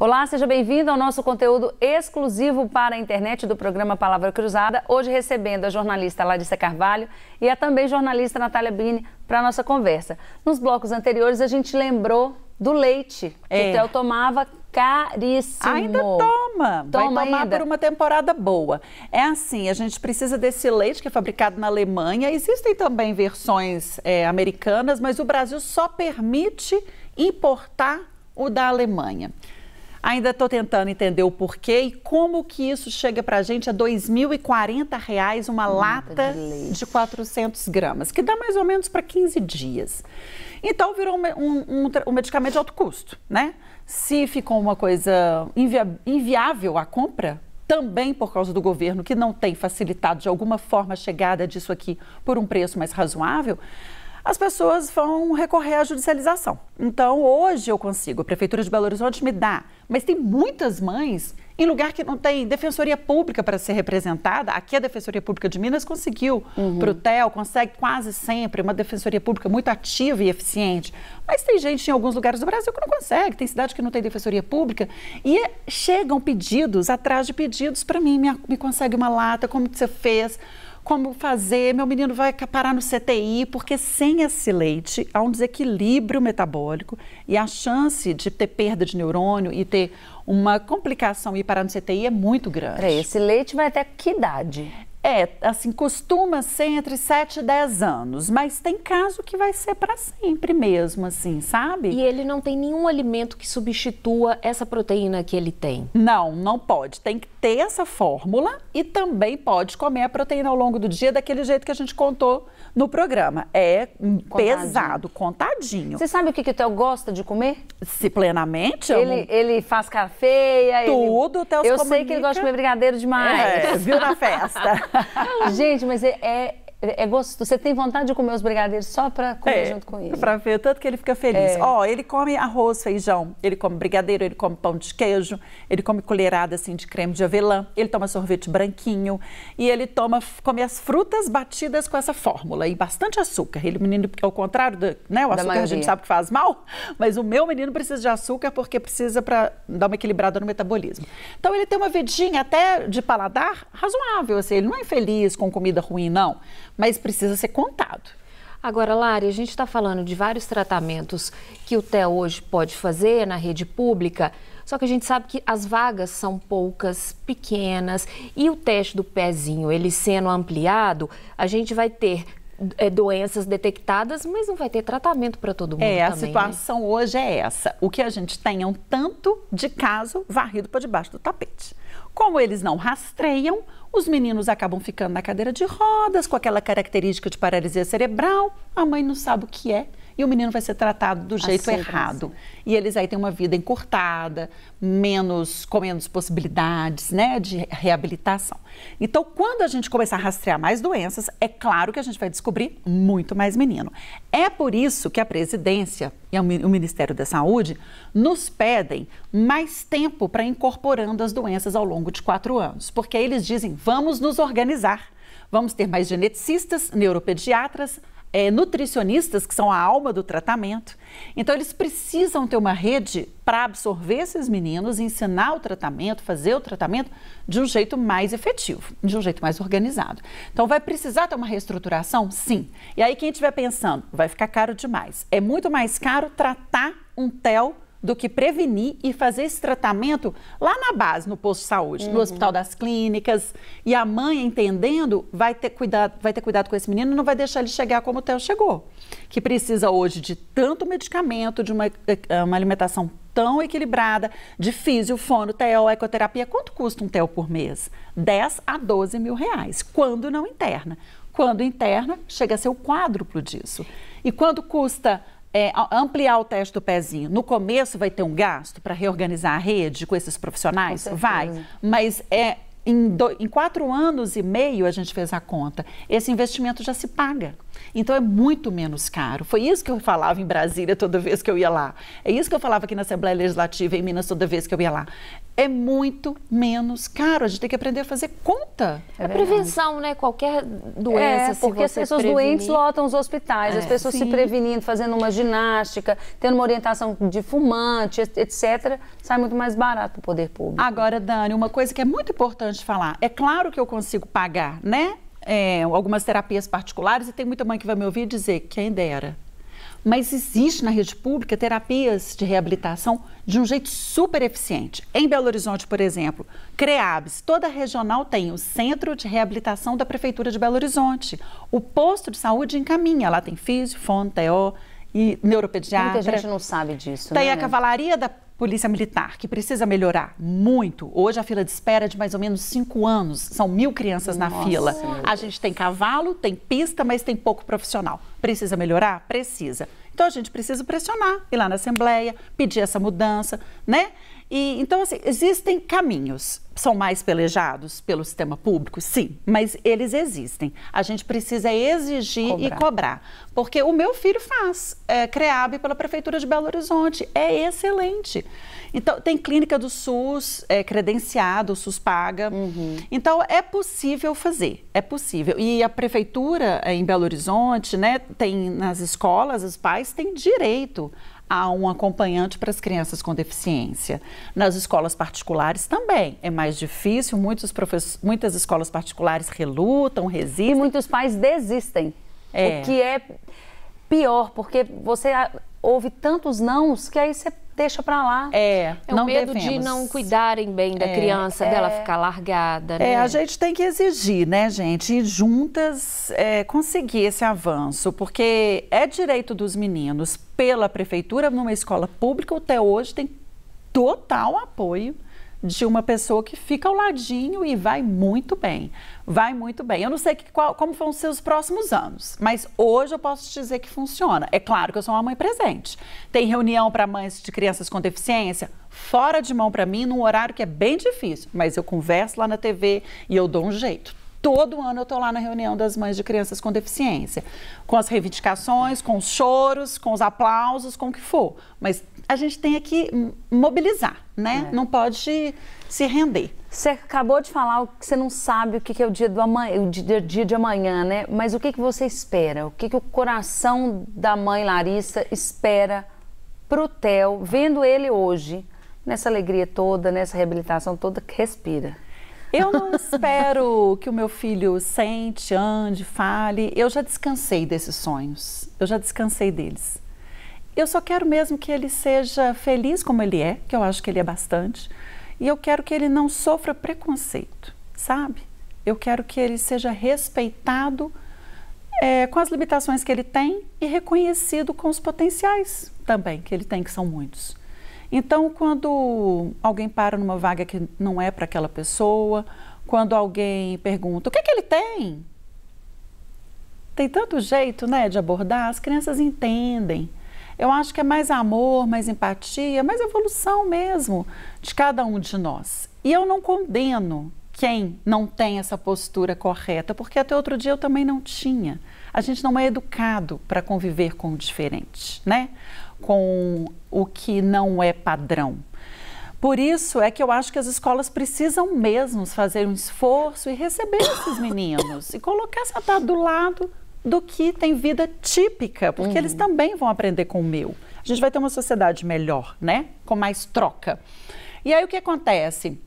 Olá, seja bem-vindo ao nosso conteúdo exclusivo para a internet do programa Palavra Cruzada, hoje recebendo a jornalista Larissa Carvalho e a também jornalista Natália Bini para a nossa conversa. Nos blocos anteriores a gente lembrou do leite que o Theo tomava, caríssimo. Ainda toma, vai tomar ainda por uma temporada boa. É assim, a gente precisa desse leite que é fabricado na Alemanha, existem também versões americanas, mas o Brasil só permite importar o da Alemanha. Ainda estou tentando entender o porquê e como que isso chega para a gente a R$ 2.040 uma lata de 400 gramas, que dá mais ou menos para 15 dias. Então, virou um medicamento de alto custo, né? Se ficou uma coisa inviável a compra, também por causa do governo, que não tem facilitado de alguma forma a chegada disso aqui por um preço mais razoável, as pessoas vão recorrer à judicialização. Então, hoje eu consigo, a Prefeitura de Belo Horizonte me dá, mas tem muitas mães em lugar que não tem Defensoria Pública para ser representada. Aqui a Defensoria Pública de Minas conseguiu para o Theo, consegue quase sempre uma Defensoria Pública muito ativa e eficiente. Mas tem gente em alguns lugares do Brasil que não consegue, tem cidade que não tem Defensoria Pública e chegam pedidos, atrás de pedidos para mim, me consegue uma lata, como que você fez? Como fazer, meu menino vai parar no CTI, porque sem esse leite há um desequilíbrio metabólico e a chance de ter perda de neurônio e ter uma complicação e parar no CTI é muito grande. Esse leite vai até que idade? Assim, costuma ser entre 7 e 10 anos, mas tem caso que vai ser para sempre mesmo, assim, sabe? E ele não tem nenhum alimento que substitua essa proteína que ele tem? Não, não pode. Tem que ter essa fórmula e também pode comer a proteína ao longo do dia daquele jeito que a gente contou no programa. Pesado, contadinho. Você sabe o que o Theo gosta de comer? Se plenamente? Ele faz café, tudo, o Theo se comunica. Eu sei que ele gosta de comer brigadeiro demais. Viu na festa. Gente, mas é gostoso. Você tem vontade de comer os brigadeiros só pra comer junto com ele. Pra ver, tanto que ele fica feliz. Ó, ele come arroz, feijão, ele come brigadeiro, ele come pão de queijo, ele come colherada assim de creme de avelã, ele toma sorvete branquinho e ele come as frutas batidas com essa fórmula e bastante açúcar. Ele, menino, ao contrário do o açúcar a gente sabe que faz mal, mas o meu menino precisa de açúcar porque precisa pra dar uma equilibrada no metabolismo. Então ele tem uma vidinha até de paladar razoável, assim, ele não é infeliz com comida ruim, não. Mas precisa ser contado. Agora, Lari, a gente está falando de vários tratamentos que o Theo hoje pode fazer na rede pública, só que a gente sabe que as vagas são poucas, pequenas, e o teste do pezinho, ele sendo ampliado, a gente vai ter doenças detectadas, mas não vai ter tratamento para todo mundo também. A situação hoje é essa. O que a gente tem é um tanto de caso varrido para debaixo do tapete. Como eles não rastreiam, os meninos acabam ficando na cadeira de rodas, com aquela característica de paralisia cerebral, a mãe não sabe o que é e o menino vai ser tratado do jeito errado. E eles aí têm uma vida encurtada, com menos possibilidades, né, de reabilitação. Então, quando a gente começar a rastrear mais doenças, é claro que a gente vai descobrir muito mais menino. É por isso que a presidência e o Ministério da Saúde nos pedem mais tempo para incorporando as doenças ao longo de 4 anos, porque aí eles dizem, vamos nos organizar, vamos ter mais geneticistas, neuropediatras, nutricionistas, que são a alma do tratamento. Então, eles precisam ter uma rede para absorver esses meninos, ensinar o tratamento, fazer o tratamento de um jeito mais efetivo, de um jeito mais organizado. Então, vai precisar ter uma reestruturação? Sim. E aí, quem estiver pensando, vai ficar caro demais. É muito mais caro tratar um TEL do que prevenir e fazer esse tratamento lá na base, no posto de saúde, no hospital das clínicas. E a mãe, entendendo, vai ter cuidado com esse menino e não vai deixar ele chegar como o Theo chegou, que precisa hoje de tanto medicamento, de uma alimentação tão equilibrada, de físio, fono, TEO, ecoterapia. Quanto custa um TEO por mês? 10 a 12 mil reais, quando não interna. Quando interna, chega a ser o quádruplo disso. E quando custa ampliar o teste do pezinho? No começo vai ter um gasto para reorganizar a rede com esses profissionais? Com certeza. Mas em 4 anos e meio a gente fez a conta. Esse investimento já se paga. Então é muito menos caro. Foi isso que eu falava em Brasília toda vez que eu ia lá. É isso que eu falava aqui na Assembleia Legislativa em Minas toda vez que eu ia lá. É muito menos caro. A gente tem que aprender a fazer conta. É a prevenção, né? Qualquer doença, porque as pessoas doentes lotam os hospitais. As pessoas se prevenindo, fazendo uma ginástica, tendo uma orientação de fumante, etc. Sai muito mais barato para o poder público. Agora, Dani, uma coisa que é muito importante falar. É claro que eu consigo pagar, né? Algumas terapias particulares, e tem muita mãe que vai me ouvir dizer, quem dera. Mas existe na rede pública terapias de reabilitação de um jeito super eficiente. Em Belo Horizonte, por exemplo, CREABS, toda regional tem o Centro de Reabilitação da Prefeitura de Belo Horizonte. O posto de saúde encaminha, lá tem físio, fono, TO e neuropediatra. Muita gente não sabe disso, né? Tem a Cavalaria da Polícia Militar, que precisa melhorar muito. Hoje a fila de espera é de mais ou menos 5 anos. São 1.000 crianças na fila. A gente tem cavalo, tem pista, mas tem pouco profissional. Precisa melhorar? Precisa. Então a gente precisa pressionar, ir lá na Assembleia, pedir essa mudança, né? E, então, assim, existem caminhos. São mais pelejados pelo sistema público? Sim, mas eles existem. A gente precisa exigir e cobrar. Porque o meu filho faz CREAB pela Prefeitura de Belo Horizonte. É excelente. Então, tem clínica do SUS, credenciado, o SUS paga. Uhum. Então, é possível fazer, é possível. E a Prefeitura em Belo Horizonte, né, tem nas escolas, os pais têm direito a um acompanhante para as crianças com deficiência. Nas escolas particulares também é mais difícil, muitas escolas particulares relutam, resistem. E muitos pais desistem, o que é pior, porque você ouve tantos nãos que aí você deixa para lá. Não medo de não cuidarem bem da criança, dela ficar largada. Né? A gente tem que exigir, né, gente? E juntas conseguir esse avanço, porque é direito dos meninos pela prefeitura, numa escola pública, até hoje tem total apoio de uma pessoa que fica ao ladinho e vai muito bem. Vai muito bem. Eu não sei como vão ser os próximos anos, mas hoje eu posso te dizer que funciona. É claro que eu sou uma mãe presente. Tem reunião para mães de crianças com deficiência, fora de mão para mim, num horário que é bem difícil, mas eu converso lá na TV e eu dou um jeito. Todo ano eu estou lá na reunião das mães de crianças com deficiência, com as reivindicações, com os choros, com os aplausos, com o que for. Mas a gente tem que mobilizar, né? Não pode se render. Você acabou de falar que você não sabe o que é o dia do amanhã, o dia de amanhã, né? Mas o que você espera? O que o coração da mãe Larissa espera para o Theo, vendo ele hoje, nessa alegria toda, nessa reabilitação toda que respira? Eu não espero que o meu filho sente, ande, fale. Eu já descansei desses sonhos. Eu já descansei deles. Eu só quero mesmo que ele seja feliz como ele é, que eu acho que ele é bastante. E eu quero que ele não sofra preconceito, sabe? Eu quero que ele seja respeitado com as limitações que ele tem e reconhecido com os potenciais também que ele tem, que são muitos. Então, quando alguém para numa vaga que não é para aquela pessoa, quando alguém pergunta, o que é que ele tem? Tem tanto jeito, né, de abordar, as crianças entendem. Eu acho que é mais amor, mais empatia, mais evolução mesmo de cada um de nós. E eu não condeno quem não tem essa postura correta, porque até outro dia eu também não tinha. A gente não é educado para conviver com o diferente, né? Com o que não é padrão. Por isso é que eu acho que as escolas precisam mesmo fazer um esforço e receber esses meninos e colocar, sentar do lado do que tem vida típica, porque eles também vão aprender com o meu. A gente vai ter uma sociedade melhor, né? Com mais troca. E aí o que acontece?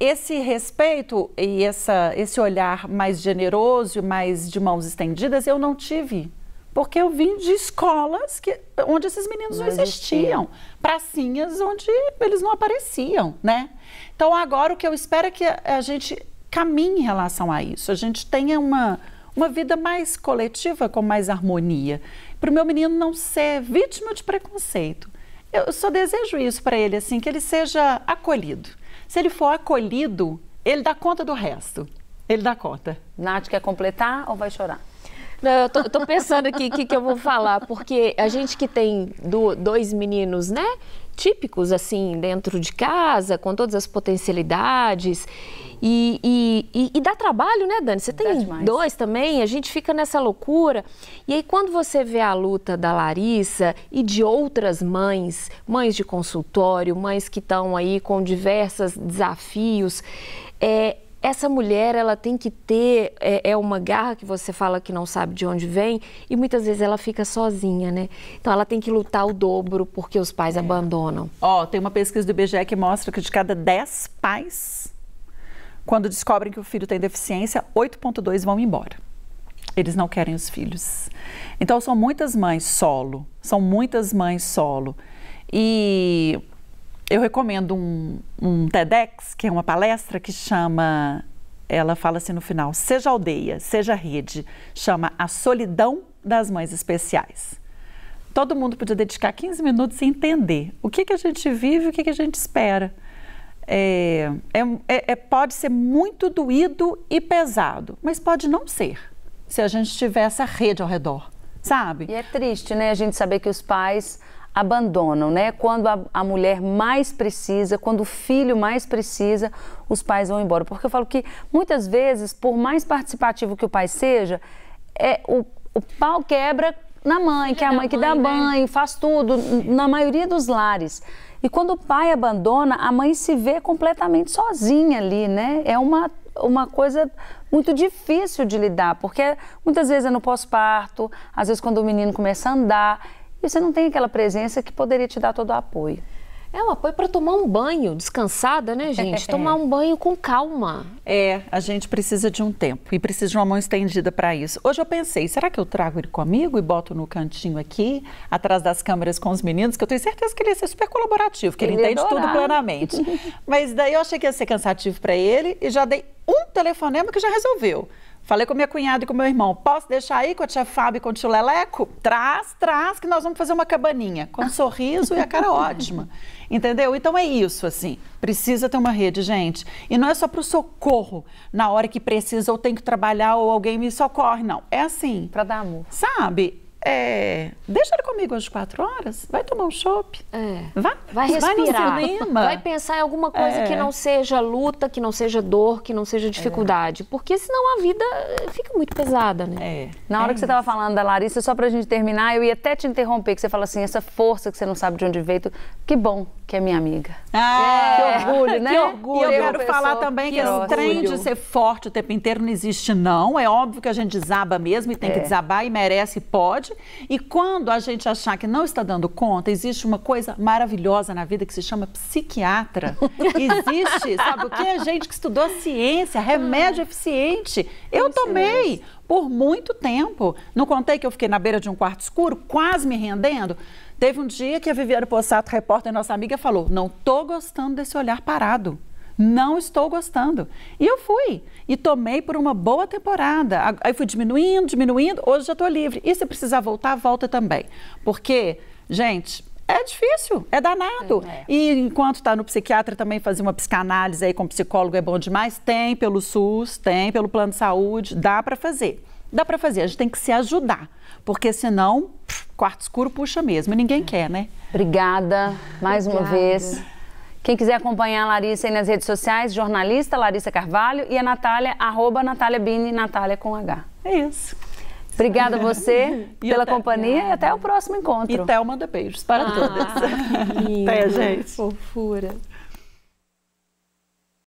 Esse respeito e esse olhar mais generoso, mais de mãos estendidas, eu não tive. Porque eu vim de escolas onde esses meninos não existiam. Pracinhas onde eles não apareciam, né? Então, agora o que eu espero é que a gente caminhe em relação a isso. A gente tenha uma vida mais coletiva, com mais harmonia. Para o meu menino não ser vítima de preconceito. Eu só desejo isso para ele, assim, que ele seja acolhido. Se ele for acolhido, ele dá conta do resto. Ele dá conta. Nath, quer completar ou vai chorar? Não, eu tô pensando aqui o que eu vou falar, porque a gente que tem dois meninos, né, típicos, assim, dentro de casa, com todas as potencialidades. E dá trabalho, né, Dani? Você tem dois também, a gente fica nessa loucura. E aí, quando você vê a luta da Larissa e de outras mães, mães de consultório, mães que estão aí com diversos desafios, essa mulher, ela tem que ter uma garra que você fala que não sabe de onde vem, e muitas vezes ela fica sozinha, né? Então ela tem que lutar o dobro porque os pais abandonam. Ó, tem uma pesquisa do IBGE que mostra que de cada 10 pais, quando descobrem que o filho tem deficiência, 8,2 vão embora. Eles não querem os filhos. Então, são muitas mães solo. São muitas mães solo. E eu recomendo um TEDx, que é uma palestra que chama... Ela fala assim no final, seja aldeia, seja rede. Chama A Solidão das Mães Especiais. Todo mundo podia dedicar 15 minutos e entender o que a gente vive e o que a gente espera. Pode ser muito doído e pesado, mas pode não ser, se a gente tiver essa rede ao redor, sabe? E é triste, né, a gente saber que os pais abandonam, né? Quando a mulher mais precisa, quando o filho mais precisa, os pais vão embora. Porque eu falo que, muitas vezes, por mais participativo que o pai seja, o pau quebra na mãe, que é a mãe que dá banho, faz tudo, na maioria dos lares. E quando o pai abandona, a mãe se vê completamente sozinha ali, né? É uma coisa muito difícil de lidar, porque muitas vezes é no pós-parto, às vezes quando o menino começa a andar, e você não tem aquela presença que poderia te dar todo o apoio. É um apoio para tomar um banho, descansada, né, gente? Tomar um banho com calma. A gente precisa de um tempo e precisa de uma mão estendida para isso. Hoje eu pensei, será que eu trago ele comigo e boto no cantinho aqui, atrás das câmeras com os meninos, que eu tenho certeza que ele ia ser super colaborativo, que ele entende tudo plenamente. Mas daí eu achei que ia ser cansativo para ele e já dei um telefonema que já resolveu. Falei com minha cunhada e com meu irmão, posso deixar aí com a tia Fábio e com o tio Leleco? Traz, que nós vamos fazer uma cabaninha. Com um sorriso e a cara ótima. Entendeu? Então é isso, assim. Precisa ter uma rede, gente. E não é só pro socorro, na hora que precisa, ou tem que trabalhar, ou alguém me socorre, não. É assim. Pra dar amor. Sabe? Deixa ele comigo às 4 horas, vai tomar um chopp, vai respirar, vai no cinema, vai pensar em alguma coisa que não seja luta, que não seja dor, que não seja dificuldade, porque senão a vida fica muito pesada, né? Na hora que você estava falando da Larissa, só pra gente terminar, eu ia até te interromper, que você fala assim, essa força que você não sabe de onde veio, que bom que é minha amiga. Que orgulho, né? Que orgulho. E eu quero falar também que esse trem de ser forte o tempo inteiro não existe, não. É óbvio que a gente desaba mesmo e tem que desabar e merece e pode. E quando a gente achar que não está dando conta, existe uma coisa maravilhosa na vida que se chama psiquiatra. Existe, sabe o que? A gente que estudou ciência, remédio eficiente. Eu tomei por muito tempo. Não contei que eu fiquei na beira de um quarto escuro, quase me rendendo? Teve um dia que a Viviane Possato, repórter, nossa amiga, falou, não estou gostando desse olhar parado. Não estou gostando. E eu fui. E tomei por uma boa temporada. Aí fui diminuindo. Hoje já estou livre. E se precisar voltar, volta também. Porque, gente, é difícil. É danado. E enquanto está no psiquiatra, também fazer uma psicanálise aí com psicólogo é bom demais. Tem pelo SUS, tem pelo plano de saúde. Dá para fazer. A gente tem que se ajudar. Porque senão, quarto escuro puxa mesmo. E ninguém quer, né? Obrigada mais uma vez. Quem quiser acompanhar a Larissa aí nas redes sociais, jornalista Larissa Carvalho e a Natália, @NatáliaBini, Natália com H. É isso. Obrigada a você pela companhia e até o próximo encontro. E Theo manda beijos para todas. Até, gente. Fofura.